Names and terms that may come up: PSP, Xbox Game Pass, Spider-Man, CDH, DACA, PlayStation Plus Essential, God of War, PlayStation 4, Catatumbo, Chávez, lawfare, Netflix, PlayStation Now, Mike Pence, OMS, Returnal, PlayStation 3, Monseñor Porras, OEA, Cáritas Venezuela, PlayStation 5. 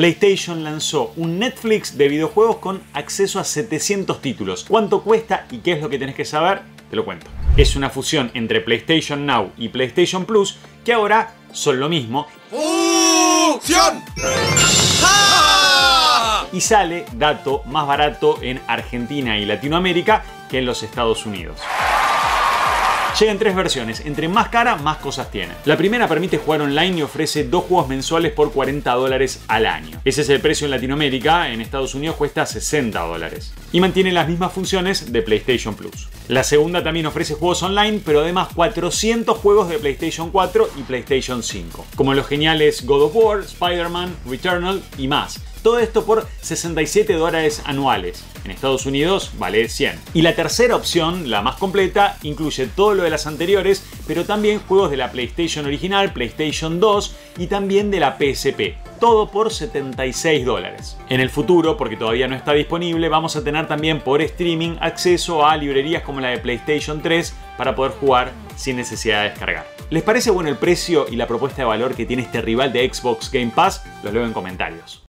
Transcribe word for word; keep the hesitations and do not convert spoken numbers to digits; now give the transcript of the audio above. PlayStation lanzó un Netflix de videojuegos con acceso a setecientos títulos. ¿Cuánto cuesta y qué es lo que tenés que saber? Te lo cuento. Es una fusión entre PlayStation Now y PlayStation Plus, que ahora son lo mismo. ¡Fusión! Y sale, dato, más barato en Argentina y Latinoamérica que en los Estados Unidos. Llegan tres versiones, entre más cara, más cosas tiene. La primera permite jugar online y ofrece dos juegos mensuales por cuarenta dólares al año. Ese es el precio en Latinoamérica, en Estados Unidos cuesta sesenta dólares. Y mantiene las mismas funciones de PlayStation Plus. La segunda también ofrece juegos online, pero además cuatrocientos juegos de PlayStation cuatro y PlayStation cinco. Como los geniales God of War, Spider-Man, Returnal y más. Todo esto por sesenta y siete dólares anuales. En Estados Unidos vale cien. Y la tercera opción, la más completa, incluye todo lo de las anteriores, pero también juegos de la PlayStation original, PlayStation dos y también de la P S P. Todo por setenta y seis dólares. En el futuro, porque todavía no está disponible, vamos a tener también por streaming acceso a librerías como la de PlayStation tres para poder jugar sin necesidad de descargar. ¿Les parece bueno el precio y la propuesta de valor que tiene este rival de Xbox Game Pass? Los leo en comentarios.